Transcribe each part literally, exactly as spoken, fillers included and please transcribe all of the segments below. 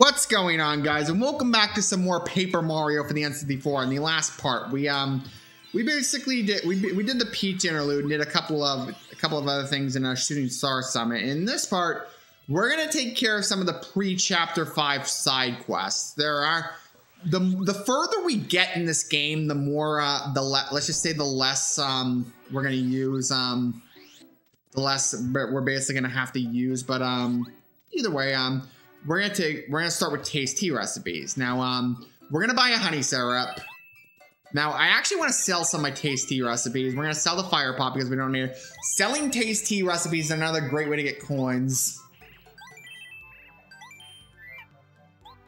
What's going on, guys, and welcome back to some more Paper Mario for the N sixty-four. In the last part, we um we basically did we, we did the Peach Interlude and did a couple of a couple of other things in our Shooting Star Summit. In this part, we're gonna take care of some of the pre-chapter five side quests. There are the the further we get in this game, the more uh, the le let's just say the less um we're gonna use um the less we're basically gonna have to use. But um either way um. We're gonna take. We're gonna start with Tayce T recipes. Now, um, we're gonna buy a honey syrup. Now, I actually want to sell some of my Tayce T recipes. We're gonna sell the fire pot because we don't need it. Selling Tayce T recipes is another great way to get coins.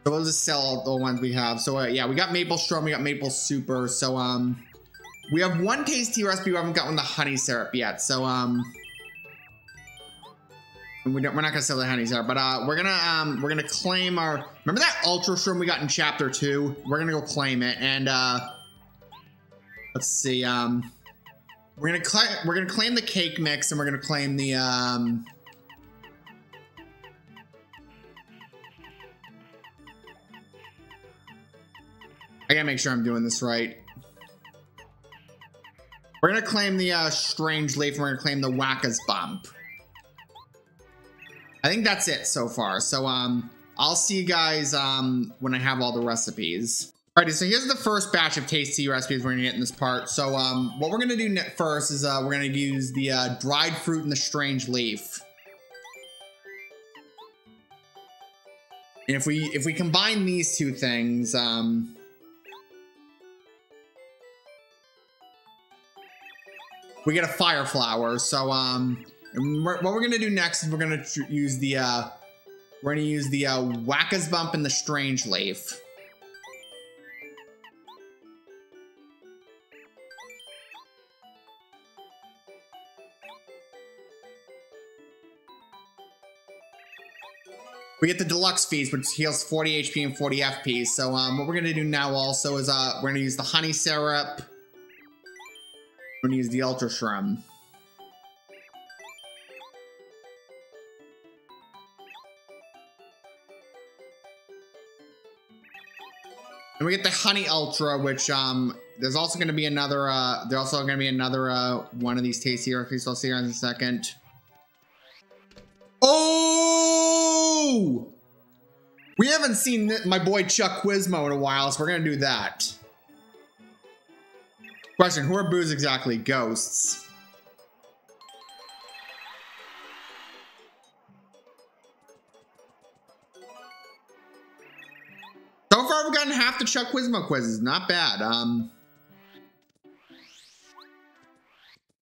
So we'll just sell the ones we have. So uh, yeah, we got maple strom, we got maple super. So um, we have one Tayce T recipe. We haven't gotten the honey syrup yet. So um. We don't, we're not gonna sell the honey syrup, but uh, we're gonna um, we're gonna claim our. Remember that Ultra Shroom we got in Chapter Two? We're gonna go claim it, and uh, let's see. Um, we're gonna claim we're gonna claim the cake mix, and we're gonna claim the um. I gotta make sure I'm doing this right. We're gonna claim the uh, strange leaf, and we're gonna claim the Wacka's Bump. I think that's it so far. So um, I'll see you guys um, when I have all the recipes. Alrighty, so here's the first batch of Tayce T recipes we're gonna get in this part. So um, what we're gonna do first is uh, we're gonna use the uh, dried fruit and the strange leaf. And if we if we combine these two things, um, we get a fire flower. So um. And what we're gonna do next is we're gonna use the uh, we're gonna use the uh, Wacka's Bump and the Strange Leaf. We get the Deluxe Feast, which heals forty H P and forty F P. So um, what we're gonna do now also is uh, we're gonna use the honey syrup. We're gonna use the Ultra Shroom. And we get the Honey Ultra, which um, there's also going to be another. Uh, there's also going to be another uh, one of these Tayce T recipes. I'll see you in a second. Oh, we haven't seen my boy Chuck Quizmo in a while, so we're going to do that. Question: who are Booze exactly? Ghosts. I've gotten half the Chuck Quizmo quizzes. Not bad. Um,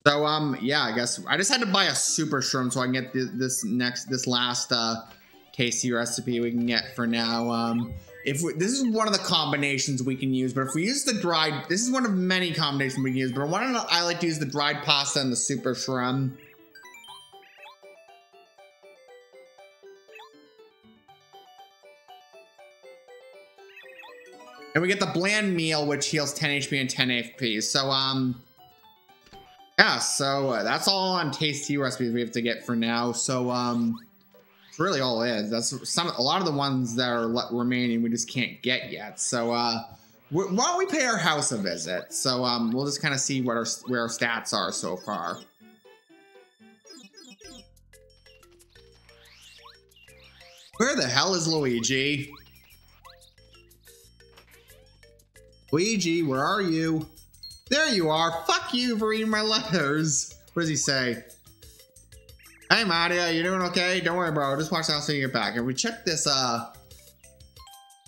so, um, yeah, I guess I just had to buy a super shroom so I can get th this next, this last uh, Tayce T recipe we can get for now. Um, if we, this is one of the combinations we can use, but if we use the dried, this is one of many combinations we can use, but one of the, I like to use the dried pasta and the super shroom. And we get the bland meal, which heals ten H P and ten F P. So, um, yeah, so uh, that's all on Tayce T recipes we have to get for now. So, um, it's really all it is. That's some, a lot of the ones that are le remaining we just can't get yet. So, uh, why don't we pay our house a visit? So, um, we'll just kind of see what our, where our stats are so far. Where the hell is Luigi? Luigi, where are you? There you are. Fuck you for reading my letters. What does he say? Hey, Mario, you doing okay? Don't worry, bro. Just watch the house when you get back. And we check this, uh...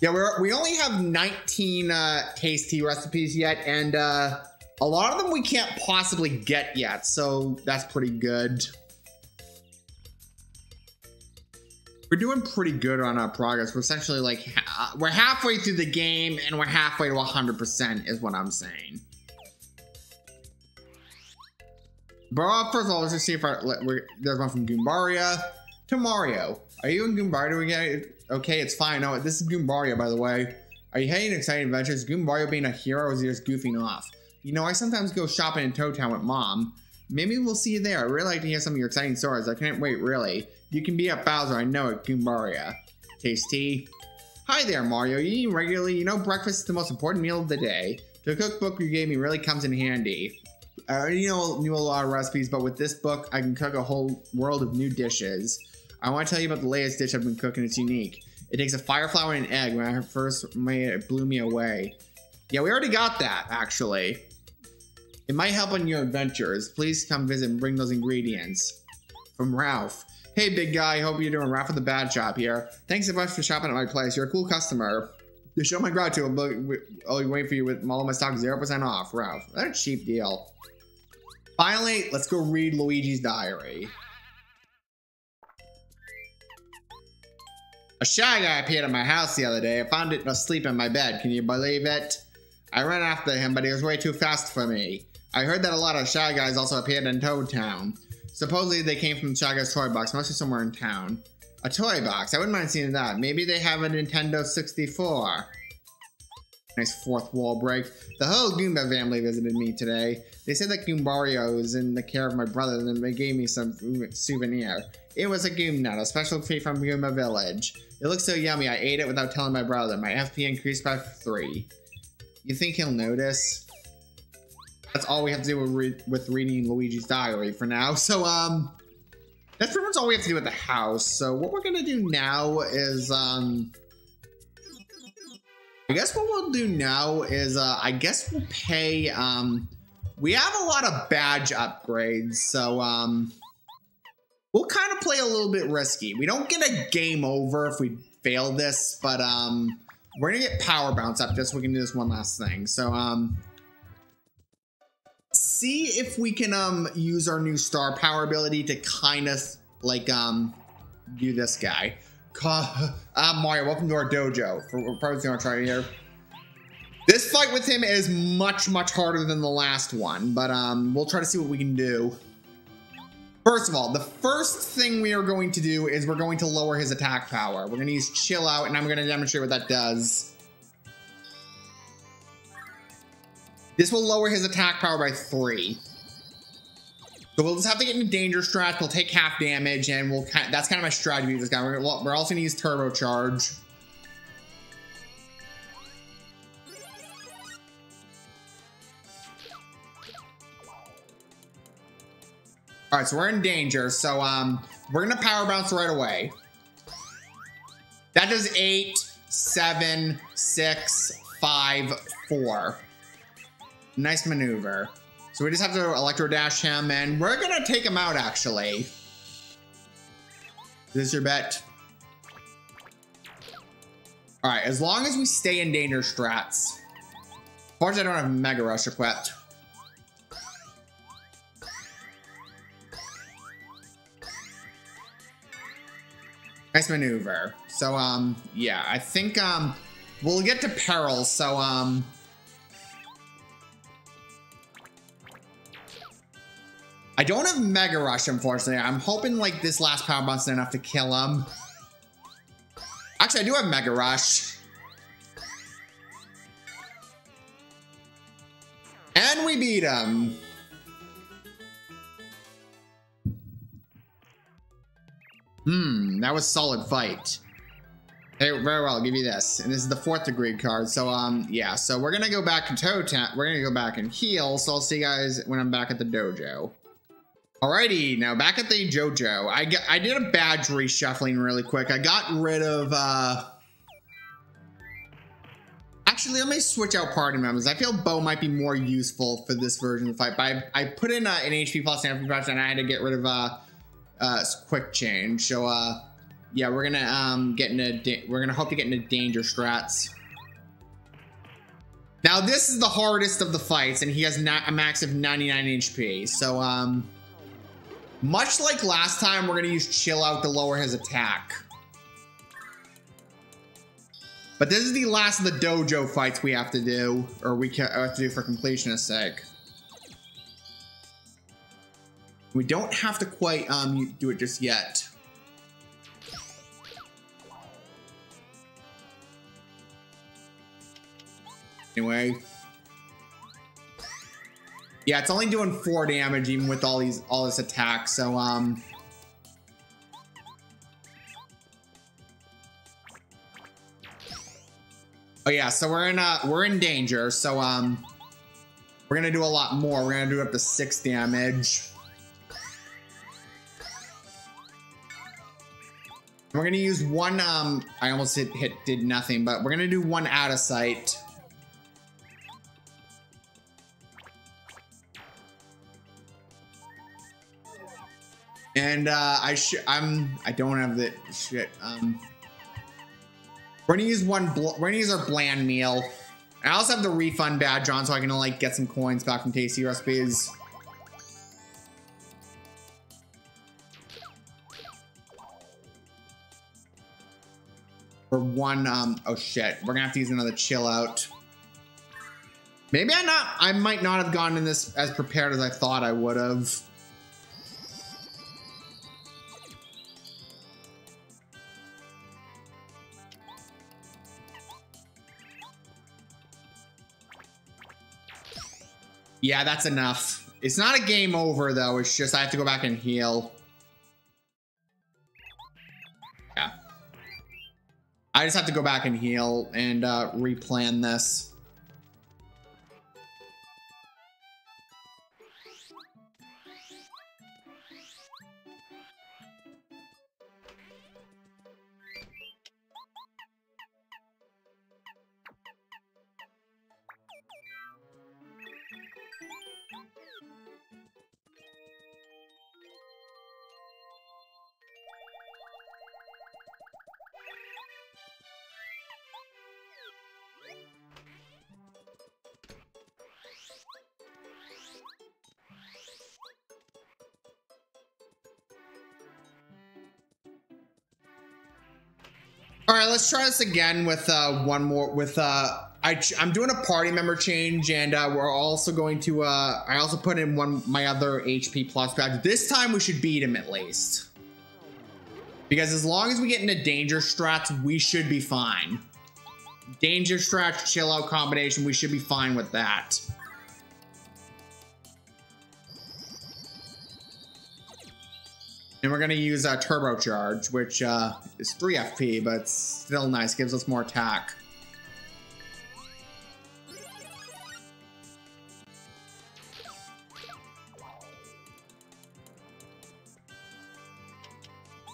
yeah, we're, we only have nineteen uh, Tayce T recipes yet, and uh, a lot of them we can't possibly get yet, so that's pretty good. We're doing pretty good on our progress. We're essentially like, ha we're halfway through the game and we're halfway to one hundred percent is what I'm saying. But uh, first of all, let's just see if our, let, we're, there's one from Goombaria to Mario. Are you in Goombaria again? Okay, it's fine. No, this is Goombaria, by the way. Are you heading exciting adventures? Goombaria being a hero, or is he just goofing off? You know, I sometimes go shopping in Toad Town with Mom. Maybe we'll see you there. I'd really like to hear some of your exciting stories. I can't wait, really. You can be at Bowser, I know it, Goombaria. Tayce T. Hi there, Mario. You eat regularly. You know breakfast is the most important meal of the day. The cookbook you gave me really comes in handy. I already know, knew a lot of recipes, but with this book, I can cook a whole world of new dishes. I want to tell you about the latest dish I've been cooking. It's unique. It takes a fireflower and an egg. When I first made it, it blew me away. Yeah, we already got that, actually. It might help on your adventures. Please come visit and bring those ingredients. From Ralph. Hey, big guy. Hope you're doing Ralph with the bad shop here. Thanks so much for shopping at my place. You're a cool customer. To show my gratitude, I'll wait for you with all of my stock zero percent off, Ralph. That's a cheap deal. Finally, let's go read Luigi's diary. A shy guy appeared at my house the other day. I found it asleep in my bed. Can you believe it? I ran after him, but he was way too fast for me. I heard that a lot of shy guys also appeared in Toad Town. Supposedly they came from Shy Guy's toy box, mostly somewhere in town. A toy box? I wouldn't mind seeing that. Maybe they have a Nintendo sixty-four. Nice fourth wall break. The whole Goomba family visited me today. They said that Goombario was in the care of my brother, and they gave me some souvenir. It was a Goom Nut, a special treat from Goomba Village. It looked so yummy, I ate it without telling my brother. My F P increased by three. You think he'll notice? That's all we have to do with, re with reading Luigi's diary for now. So, um, that's pretty much all we have to do with the house. So what we're gonna do now is, um... I guess what we'll do now is, uh, I guess we'll pay, um, we have a lot of badge upgrades, so, um, we'll kind of play a little bit risky. We don't get a game over if we fail this, but, um, we're gonna get power bounce up just so we can do this one last thing. So, um, see if we can, um, use our new star power ability to kind of, like, um, do this guy. Ah, Mario, welcome to our dojo. We're probably gonna try it here. This fight with him is much, much harder than the last one, but um, we'll try to see what we can do. First of all, the first thing we are going to do is we're going to lower his attack power. We're gonna use Chill Out, and I'm gonna demonstrate what that does. This will lower his attack power by three. So we'll just have to get into danger strat. We'll take half damage, and we'll kind of, that's kind of my strategy with this guy. We're, we're also going to use Turbo Charge. All right, so we're in danger. So um, we're going to Power Bounce right away. That does eight, seven, six, five, four. Nice maneuver. So we just have to Electro Dash him, and we're gonna take him out, actually. Is this your bet? All right, as long as we stay in danger strats. Unfortunately, I don't have Mega Rush equipped. Nice maneuver. So, um, yeah, I think, um, we'll get to peril, so, um, I don't have Mega Rush, unfortunately. I'm hoping, like, this last Power Bounce is enough to kill him. Actually, I do have Mega Rush. And we beat him. Hmm, that was a solid fight. Hey, very well, I'll give you this. And this is the fourth degree card, so, um, yeah. So we're gonna go back to Toad Town. We're gonna go back and heal, so I'll see you guys when I'm back at the dojo. Alrighty, now back at the Jojo. I, got, I did a badge reshuffling really quick. I got rid of, uh... Actually, let me switch out party members. I feel Bo might be more useful for this version of the fight, but I, I put in uh, an H P plus and F P plus, and I had to get rid of, uh, uh, Quick Change. So, uh, yeah, we're gonna, um, get into... We're gonna hope to get into danger strats. Now, this is the hardest of the fights, and he has not a max of ninety-nine H P, so, um... much like last time, we're gonna use Chill Out to lower his attack. But this is the last of the dojo fights we have to do, or we have to do for completion's sake. We don't have to quite um, do it just yet. Anyway. Yeah, it's only doing four damage even with all these all this attack. So um, Oh yeah, so we're in uh we're in danger. So um we're gonna do a lot more. We're gonna do up to six damage. We're gonna use one, um, I almost hit, hit did nothing, but we're gonna do one out of sight. And uh, I sh I'm, I don't have the shit. Um, we're gonna use one, bl we're gonna use our bland meal. I also have the refund badge on so I can like get some coins back from Tayce T recipes. For one, um, oh shit, we're gonna have to use another chill out. Maybe I not, I might not have gone in this as prepared as I thought I would have. Yeah, that's enough. It's not a game over though, it's just I have to go back and heal. I just have to go back and heal and uh, replan this. All right, let's try this again with uh, one more. With uh, I ch I'm doing a party member change, and uh, we're also going to. Uh, I also put in one my other H P plus badge. This time we should beat him at least, because as long as we get into danger strats, we should be fine. Danger strats, chill out combination. We should be fine with that. And we're gonna use a uh, turbocharge, which uh, is three F P, but it's still nice. Gives us more attack.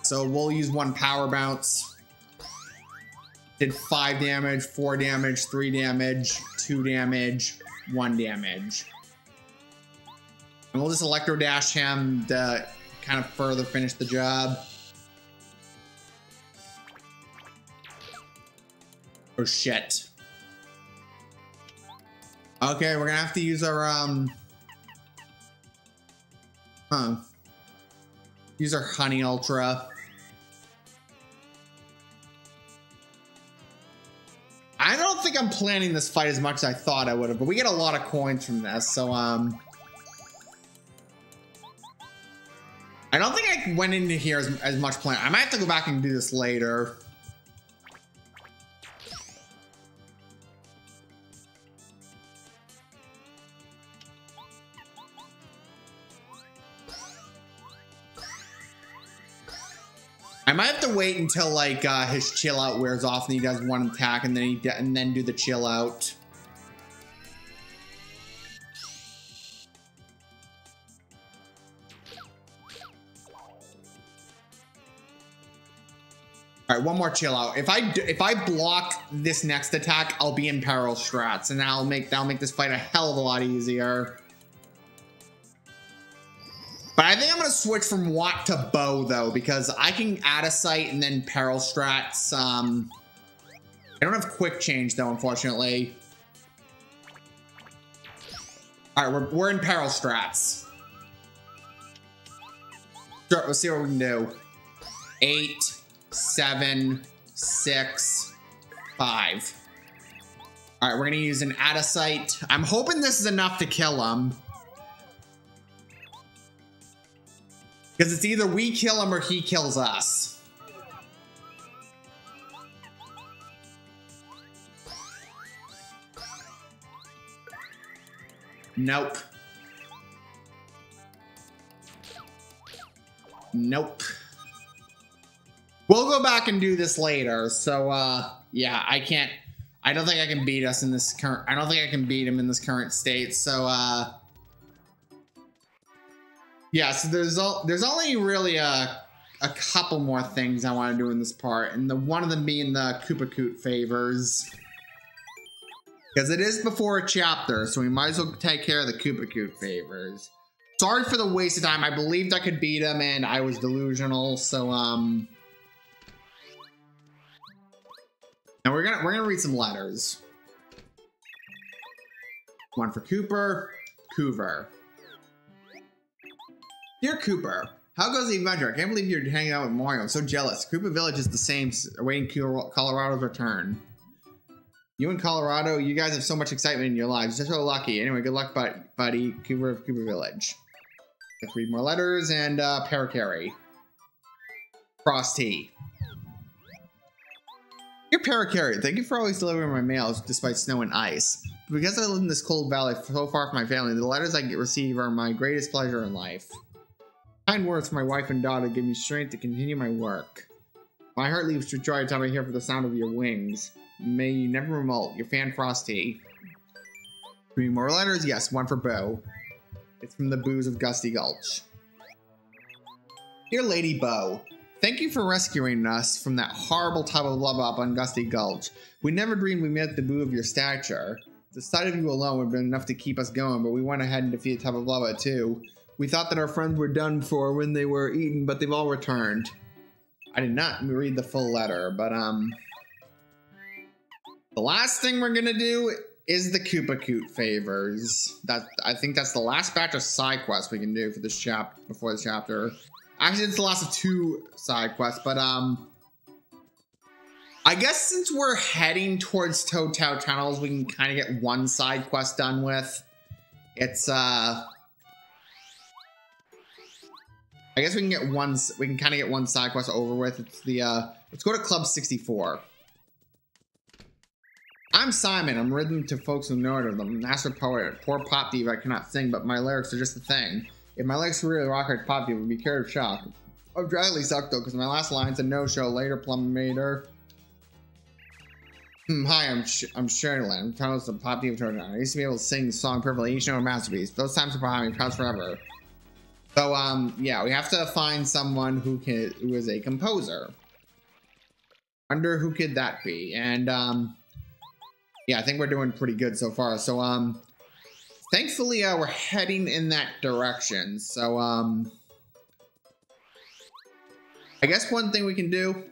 So we'll use one power bounce. Did five damage, four damage, three damage, two damage, one damage. And we'll just electro dash him to kind of further finish the job. Oh shit. Okay, we're gonna have to use our um huh use our Honey Ultra. I don't think I'm planning this fight as much as I thought I would have, but we get a lot of coins from this, so um I don't think I went into here as, as much plan. I might have to go back and do this later. I might have to wait until like uh, his chill out wears off and he does one attack and then he de and then do the chill out. All right, one more chill out. If I do, if I block this next attack, I'll be in peril strats, and that'll make that'll make this fight a hell of a lot easier. But I think I'm gonna switch from Watt to Bow though, because I can add a sight and then peril strats. Um, I don't have quick change though, unfortunately. All right, we're we're in peril strats. Sure, let's see what we can do. Eight. Seven, six, five. All right, we're gonna use an out of sight. I'm hoping this is enough to kill him, because it's either we kill him or he kills us. Nope. Nope. We'll go back and do this later, so, uh, yeah, I can't, I don't think I can beat us in this current... I don't think I can beat him in this current state, so, uh... yeah, so there's, all, there's only really a, a couple more things I want to do in this part, and the one of them being the Koopa Koot favors. Because it is before a chapter, so we might as well take care of the Koopa Koot favors. Sorry for the waste of time. I believed I could beat him, and I was delusional, so, um... now we're gonna, we're gonna read some letters. One for Cooper, Coover. Dear Cooper, how goes the adventure? I can't believe you're hanging out with Mario. I'm so jealous. Koopa Village is the same, awaiting Colorado's return. You and Kolorado, you guys have so much excitement in your lives. You're so lucky. Anyway, good luck, buddy. Cooper of Koopa Village. Let's read more letters and uh, Paracarry. Cross T. Dear Paracarry, thank you for always delivering my mails despite snow and ice. But because I live in this cold valley so far from my family, the letters I receive are my greatest pleasure in life. Kind words from my wife and daughter give me strength to continue my work. My heart leaves with joy every time I hear for the sound of your wings. May you never remote. Your fan Frosty. Three more letters? Yes, one for Bo. It's from the Booze of Gusty Gulch. Dear Lady Bo, thank you for rescuing us from that horrible Tubba Blubba up on Gusty Gulch. We never dreamed we met the Boo of your stature. The sight of you alone would have been enough to keep us going, but we went ahead and defeated Tubba Blubba too. We thought that our friends were done for when they were eaten, but they've all returned. I did not read the full letter, but um... the last thing we're gonna do is the Koopa Koot favors. That I think that's the last batch of side quests we can do for this chapter before the chapter. Actually, it's the last of two side quests, but um, I guess since we're heading towards Toad Town Tunnels, we can kind of get one side quest done with. It's uh, I guess we can get one. We can kind of get one side quest over with. It's the uh, let's go to Club sixty-four. I'm Simon. I'm written to folks who know it. I'm a master poet. Poor Pop Diva, I cannot sing, but my lyrics are just the thing. If my lyrics were really rock hard, Pop Diva would be cured of shock. Oh, dryly sucked though, because my last line's a no-show. Later, Plumbator. Hmm, hi, I'm Sh I'm Sheridan. I'm trying to Pop Diva turn down. I used to be able to sing the song perfectly. Each note a masterpiece. Those times are behind me. Counts forever. So, um, yeah, we have to find someone who can who is a composer. Wonder who could that be? And um. yeah, I think we're doing pretty good so far. So, um, thankfully, uh, we're heading in that direction. So, um, I guess one thing we can do,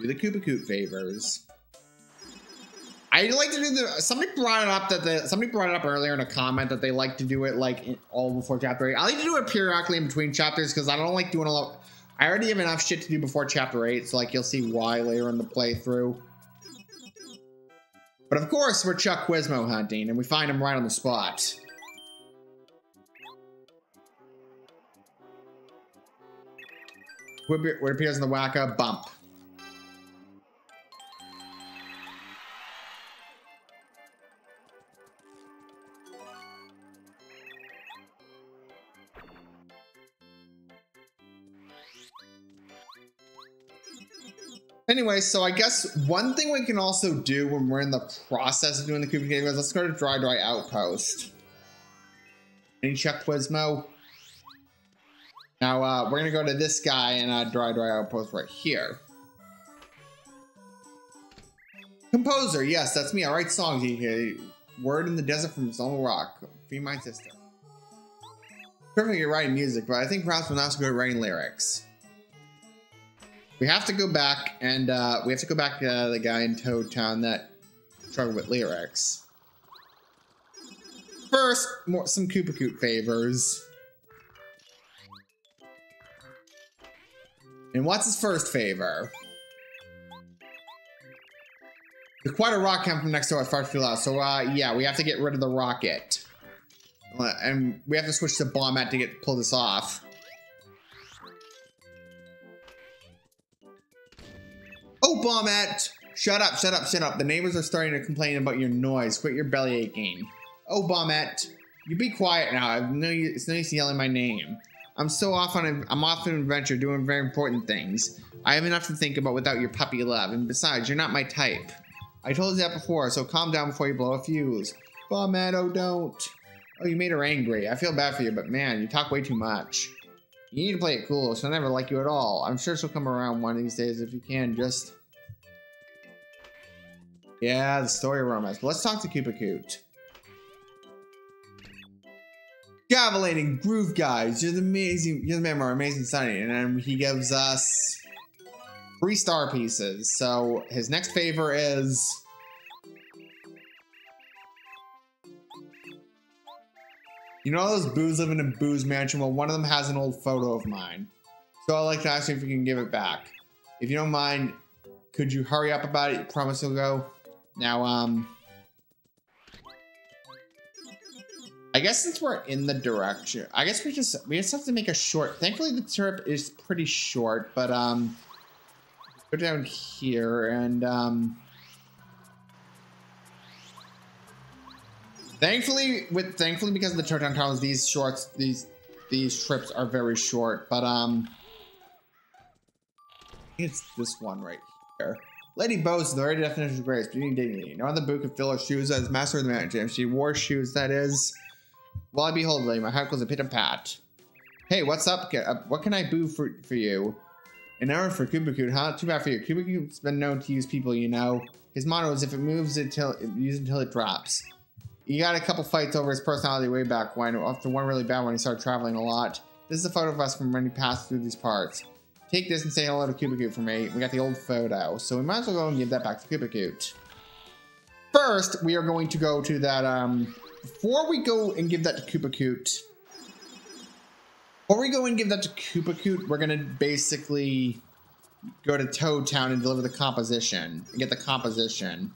do the Koopa Koot favors. I like to do the, somebody brought it up that the, somebody brought it up earlier in a comment that they like to do it like in, all before chapter eight. I like to do it periodically in between chapters because I don't like doing a lot. I already have enough shit to do before chapter eight. So like, you'll see why later in the playthrough. But of course, we're Chuck Quizmo hunting, and we find him right on the spot. What appears in the Wacka's Bump. Anyway, so I guess one thing we can also do when we're in the process of doing the Koopa Koot is let's go to Dry Dry Outpost. Any Chuck Quizmo? Now, uh, we're going to go to this guy in uh, Dry Dry Outpost right here. Composer, yes, that's me. I write songs. Word in the desert from Zoma Rock. Be my sister. Perfect at writing music, but I think perhaps we're not so good at writing lyrics. We have to go back and, uh, we have to go back to uh, the guy in Toad Town that struggled with lyrics. First, more, some Koopa Koot favors. And what's his first favor? The quite a rock came from next door at far too loud, so, uh, yeah, we have to get rid of the rocket. And we have to switch to Bombette to get pull this off. Oh, Bombette! Shut up, shut up, shut up. The neighbors are starting to complain about your noise. Quit your belly aching. Oh, Bombette, you be quiet now. I've no use, it's no use yelling my name. I'm so off on a, I'm off on an adventure doing very important things. I have enough to think about without your puppy love. And besides, you're not my type. I told you that before, so calm down before you blow a fuse. Bombette, oh don't. Oh, you made her angry. I feel bad for you, but man, you talk way too much. You need to play it cool. She'll never like you at all. I'm sure she'll come around one of these days if you can just... Yeah, the story romance. But let's talk to Koopa Koot. Gavelating Groove Guys, you're the amazing, you're the man of our amazing Sunny, and um, he gives us three star pieces. So his next favor is you know all those Booze living in Booze Mansion? Well, one of them has an old photo of mine. So I'd like to ask you if you can give it back. If you don't mind, could you hurry up about it? You promise you'll go? Now, um... I guess since we're in the direction, I guess we just we just have to make a short. Thankfully, the trip is pretty short, but um, go down here and um. Thankfully, with thankfully because of the Toad Town Tunnels, these shorts, these these trips are very short. But um, it's this one right here. Lady boasts the very definition of grace, beauty, and dignity. No other boot could fill her shoes as master of the mountain. If she wore shoes, that is. While I behold, lady, my heart goes a pit and pat. Hey, what's up? What can I boo for, for you? An error for Koopa Koot, huh? Too bad for you. Koopa Koot's been known to use people, you know. His motto is if it moves, it till, it use until it drops. He got a couple fights over his personality way back when, after one really bad one, he started traveling a lot. This is a photo of us from when he passed through these parts. Take this and say hello to Koopa Koot for me. We got the old photo, so we might as well go and give that back to Koopa Koot. First, we are going to go to that, um... Before we go and give that to Koopa Koot, before we go and give that to Koopa Koot, we're going to basically go to Toad Town and deliver the composition. And get the composition.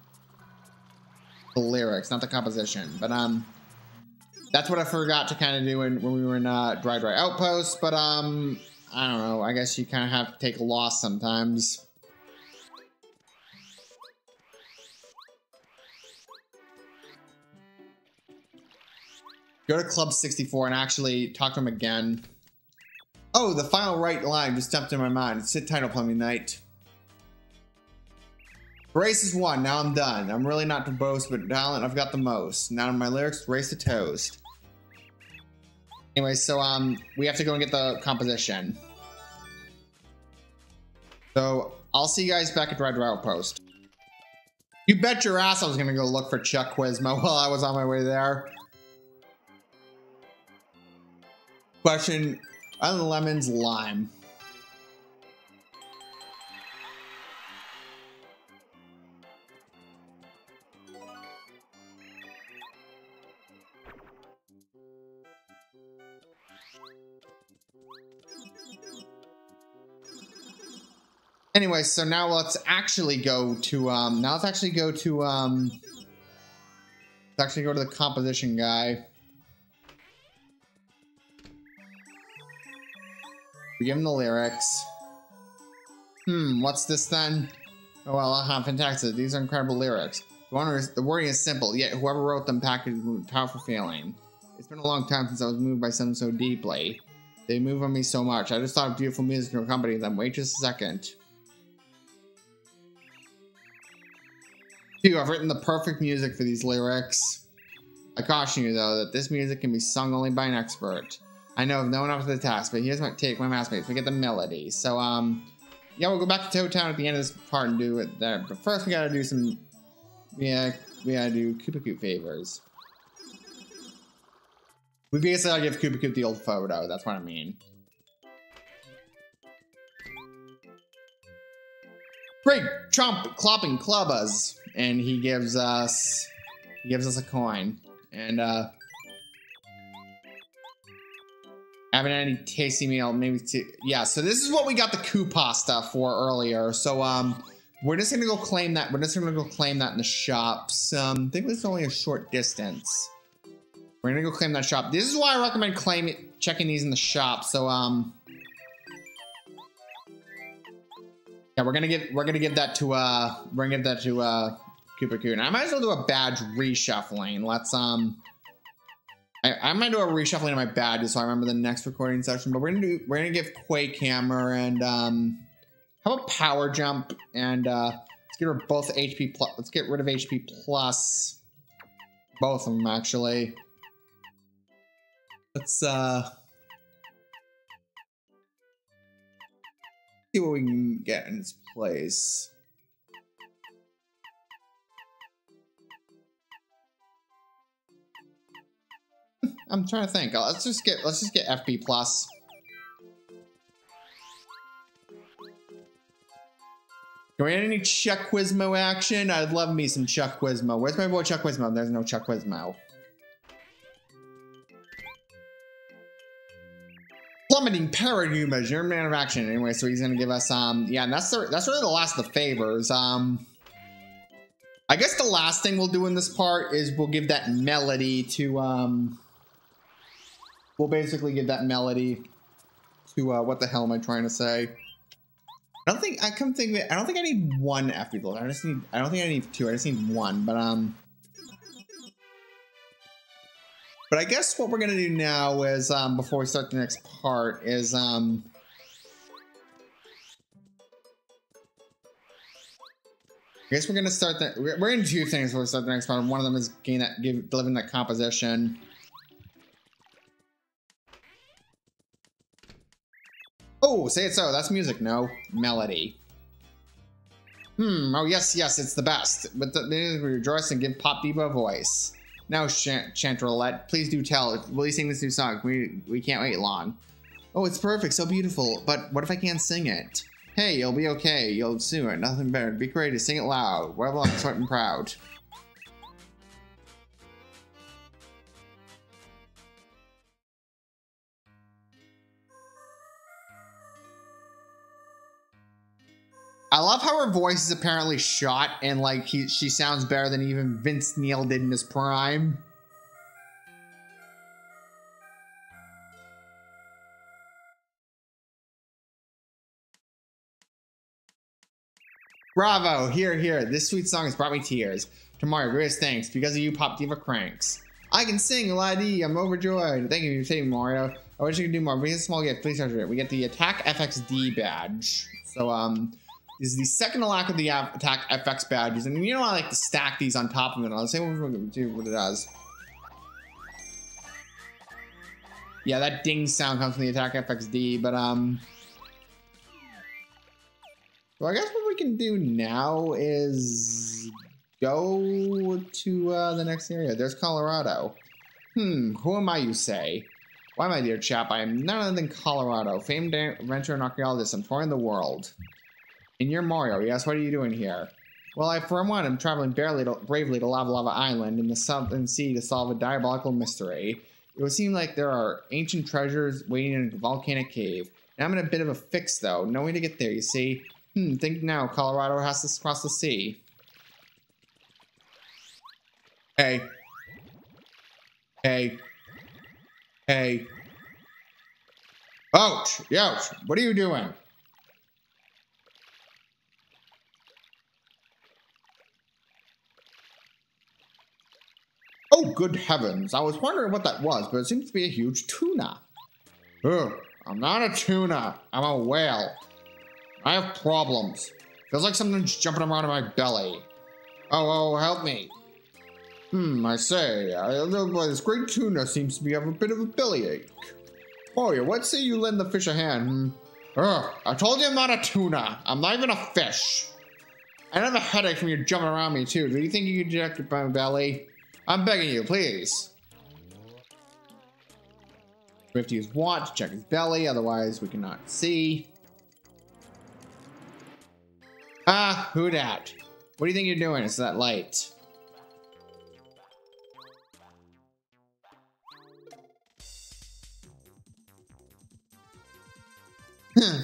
The lyrics, not the composition. But, um, that's what I forgot to kind of do when, when we were in uh, Dry Dry Outpost. But, um, I don't know. I guess you kind of have to take a loss sometimes. Go to Club sixty-four and actually talk to him again. Oh, the final right line just jumped in my mind. It's hit title plumbing night. Race is won. Now I'm done. I'm really not to boast, but talent I've got the most. Now in my lyrics, race to toast. Anyway, so um, we have to go and get the composition. So I'll see you guys back at Dry Dry Outpost. You bet your ass I was gonna go look for Chuck Quizmo while I was on my way there. Question, other than lemons, lime. Anyway, so now let's actually go to, um, now let's actually go to, um, let's actually go to the composition guy. We give him the lyrics. Hmm, what's this then? Oh well, uh-huh, fantastic. These are incredible lyrics. The, one is, the wording is simple, yet whoever wrote them packaged with a powerful feeling. It's been a long time since I was moved by something so deeply. They move on me so much. I just thought of beautiful music to accompany them. Wait just a second. Two, I've written the perfect music for these lyrics. I caution you, though, that this music can be sung only by an expert. I know of no one up to the task, but here's my take, my masterpiece. We get the melody. So, um, yeah, we'll go back to Toad Town at the end of this part and do it there. But first, we gotta do some, yeah, we gotta do Koopa Koot favors. We basically gotta give Koopa Koot the old photo. That's what I mean. Great chomp, clopping clubbers, and he gives us, he gives us a coin, and uh. I haven't had any tasty meal, maybe two. Yeah, so this is what we got the Koopa stuff for earlier. So, um, we're just gonna go claim that. We're just gonna go claim that in the shops. Um, I think it's only a short distance. We're gonna go claim that shop. This is why I recommend claiming, checking these in the shop. So, um, yeah, we're gonna give, we're gonna give that to, uh, we're gonna give that to, uh, Koopa Koot. I might as well do a badge reshuffling. Let's, um, I, I'm gonna do a reshuffling of my badges so I remember the next recording session. But we're gonna do we're gonna give Quake Hammer and um how about Power Jump and uh let's get rid of both H P plus. Let's get rid of H P plus. Both of them, actually. Let's, uh... see what we can get in its place. I'm trying to think. Let's just get let's just get F B plus. Do we have any Chuck Quizmo action? I'd love me some Chuck Quizmo. Where's my boy Chuck Quizmo? There's no Chuck Quizmo. Plummeting Paragoomba, your man of action. Anyway, so he's gonna give us um yeah, and that's the, that's really the last of the favors. Um I guess the last thing we'll do in this part is we'll give that melody to um we'll basically give that melody to uh what the hell am I trying to say? I don't think I come think that I don't think I need one F B build. I just need I don't think I need two, I just need one, but um But I guess what we're gonna do now is, um, before we start the next part, is, um... I guess we're gonna start the- we're, we're gonna do things before we start the next part. One of them is gain that- give- delivering that composition. Oh, say it so, that's music, no. Melody. Hmm, oh yes, yes, it's the best. But the music we rejoice and give Pop Diva a voice. Now, Chanterolette, please do tell. Will you sing this new song? We we can't wait long. Oh, it's perfect, so beautiful. But what if I can't sing it? Hey, you'll be okay. You'll soon. Nothing better. Be courageous. Sing it loud. Whatever, I'm smart and proud. I love how her voice is apparently shot, and like he, she sounds better than even Vince Neil did in his prime. Bravo! Here, here. This sweet song has brought me tears. Tomorrow, greatest thanks because of you, Pop Diva Cranks. I can sing, Ladi. I'm overjoyed. Thank you for saving Mario. I wish you could do more. We get a small gift. Please treasure it. We get the Attack F X D badge. So um. This is the second lack of the Attack F X badges. And you know I like to stack these on top of it. I'll say what it does. Yeah, that ding sound comes from the Attack F X D, but um... well, I guess what we can do now is... go to uh, the next area. There's Kolorado. Hmm, who am I, you say? Why, my dear chap, I am none other than Kolorado. Famed adventurer and archaeologist. I'm touring the world. And you're Mario, yes? What are you doing here? Well, I, for one, am traveling barely to, bravely to Lava Lava Island in the Southern Sea to solve a diabolical mystery. It would seem like there are ancient treasures waiting in a volcanic cave. Now I'm in a bit of a fix, though. No way to get there, you see? Hmm, think now. Kolorado has to cross the sea. Hey. Hey. Hey. Ouch! Ouch! What are you doing? Oh, good heavens. I was wondering what that was, but it seems to be a huge tuna. Ugh, I'm not a tuna. I'm a whale. I have problems. Feels like something's jumping around in my belly. Oh, oh, help me. Hmm, I say, I, this great tuna seems to be having a bit of a bellyache. Oh, yeah, what say you lend the fish a hand? Hmm? Ugh, I told you I'm not a tuna. I'm not even a fish. I have a headache from you jumping around me, too. Do you think you can eject it by my belly? I'm begging you, please. We have to use Watt to check his belly, otherwise we cannot see. Ah, who dat? What do you think you're doing? It's that light.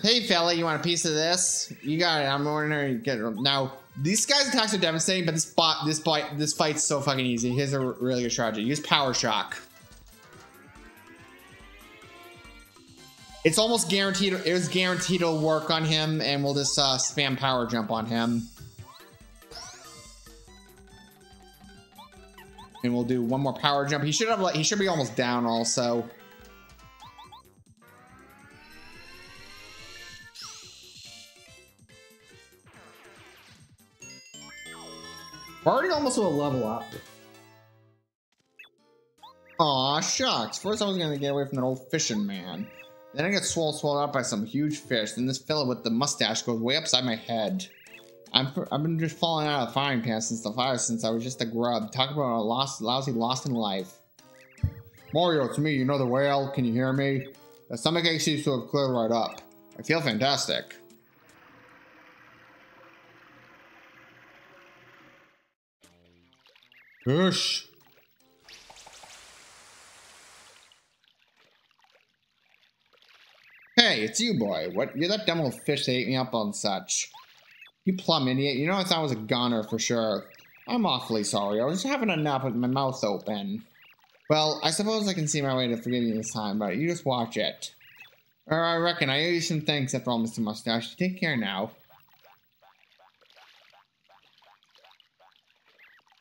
Hey, fella, you want a piece of this? You got it. I'm ordinary. Get it. Now, these guys' attacks are devastating, but this bot, this fight, this fight's so fucking easy. Here's a really good strategy. Use Power Shock. It's almost guaranteed. It was guaranteed to work on him, and we'll just uh, spam Power Jump on him. And we'll do one more Power Jump. He should have. He should be almost down. Also. also a level up. Aw, shucks. First I was gonna get away from that old fishing man. Then I get swole, swallowed up by some huge fish. Then this fella with the mustache goes way upside my head. I'm, I've been just falling out of the frying pan since the fire, since I was just a grub. Talk about a lost, lousy lost in life. Mario, it's me. You know the whale. Can you hear me? The stomach ache seems to have cleared right up. I feel fantastic. Fish. Hey, it's you, boy. What? You're that dumb old fish that ate me up on such. You plumb idiot. You know I thought I was a goner for sure. I'm awfully sorry. I was just having a nap with my mouth open. Well, I suppose I can see my way to forgiving you this time, but you just watch it. Or I reckon I owe you some thanks after all, Mister Mustache. Take care now.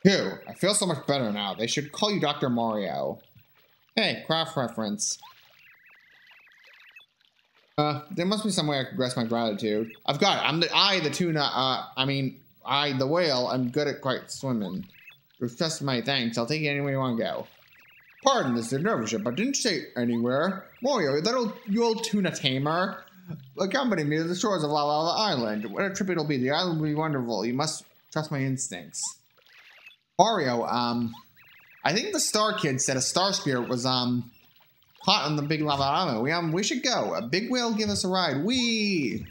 Phew, I feel so much better now. They should call you Doctor Mario. Hey, craft reference. Uh, there must be some way I can express my gratitude. I've got it. I'm the I, the tuna. Uh, I mean, I, the whale. I'm good at quite swimming. Just my thanks. I'll take you anywhere you want to go. Pardon this nervousness, but didn't say anywhere. Mario, that old you old tuna tamer, accompany me to the shores of Lava Lava Island. What a trip it'll be. The island will be wonderful. You must trust my instincts. Mario, um, I think the Star Kid said a star spirit was um. hot on the big lava island. We um, we should go. A big whale give us a ride. Wee!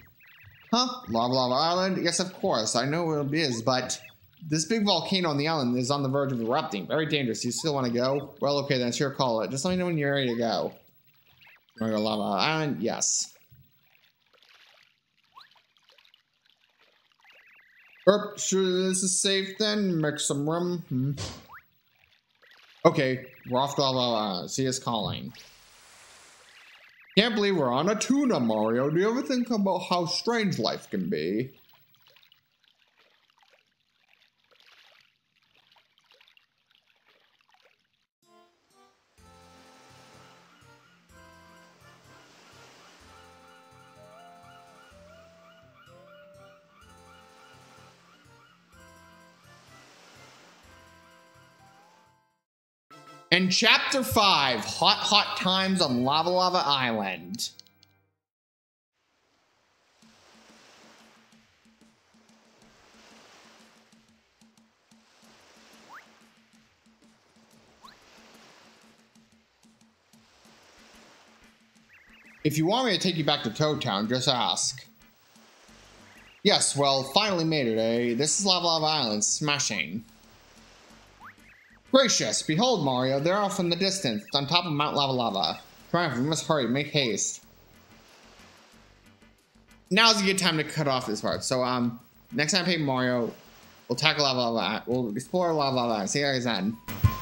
Huh? Lava Lava Island? Yes, of course. I know what it is, but this big volcano on the island is on the verge of erupting. Very dangerous. You still want to go? Well, okay, then it's your call. It. Just let me know when you're ready to go. You want to go to Lava Island? Yes. Erp, sure this is safe then. Make some room. Hmm. Okay, we're off to Lava Lava Island. See us calling. Can't believe we're on a tuna, Mario. Do you ever think about how strange life can be? And Chapter five, Hot Hot Times on Lava Lava Island. If you want me to take you back to Toad Town, just ask. Yes, well, finally made it, eh? This is Lava Lava Island, smashing. Gracious, behold, Mario, they're off in the distance, on top of Mount Lava Lava. Triumph, we must hurry, make haste. Now's a good time to cut off this part. So, um, next time I play Mario, we'll tackle Lava Lava, we'll explore Lava Lava, see you guys then.